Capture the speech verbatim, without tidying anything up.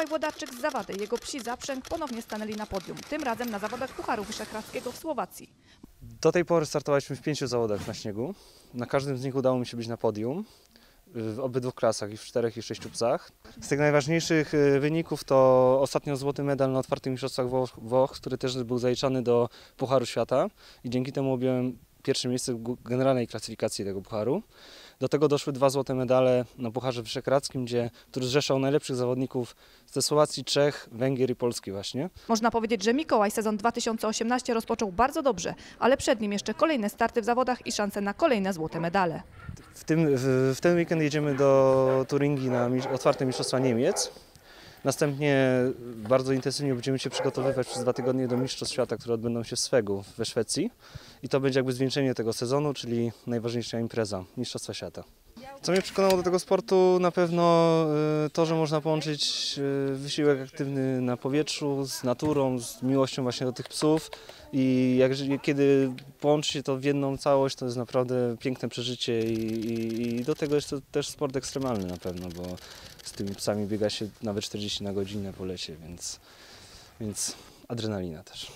Mikołaj Włodarczyk z Zawady, jego psi zaprzęg ponownie stanęli na podium, tym razem na zawodach Pucharu Wyszehradzkiego w Słowacji. Do tej pory startowaliśmy w pięciu zawodach na śniegu. Na każdym z nich udało mi się być na podium, w obydwu klasach, i w czterech i w sześciu psach. Z tych najważniejszych wyników to ostatnio złoty medal na otwartych mistrzostwach Włoch, który też był zaliczany do Pucharu Świata i dzięki temu objąłem pierwsze miejsce w generalnej klasyfikacji tego pucharu. Do tego doszły dwa złote medale na Pucharze Wyszehradzkim, gdzie, który zrzeszał najlepszych zawodników ze Słowacji, Czech, Węgier i Polski właśnie. Można powiedzieć, że Mikołaj sezon dwa tysiące osiemnasty rozpoczął bardzo dobrze, ale przed nim jeszcze kolejne starty w zawodach i szanse na kolejne złote medale. W, tym, w, w ten weekend jedziemy do Turyngii na otwarte mistrzostwa Niemiec. Następnie bardzo intensywnie będziemy się przygotowywać przez dwa tygodnie do Mistrzostw Świata, które odbędą się w Svegu we Szwecji. I to będzie jakby zwieńczenie tego sezonu, czyli najważniejsza impreza, Mistrzostwa Świata. Co mnie przekonało do tego sportu, na pewno to, że można połączyć wysiłek aktywny na powietrzu z naturą, z miłością właśnie do tych psów. I jak, kiedy połączy się to w jedną całość, to jest naprawdę piękne przeżycie i, i, i do tego jest to też sport ekstremalny na pewno, bo z tymi psami biega się nawet czterdzieści na godzinę po lesie, więc, więc adrenalina też.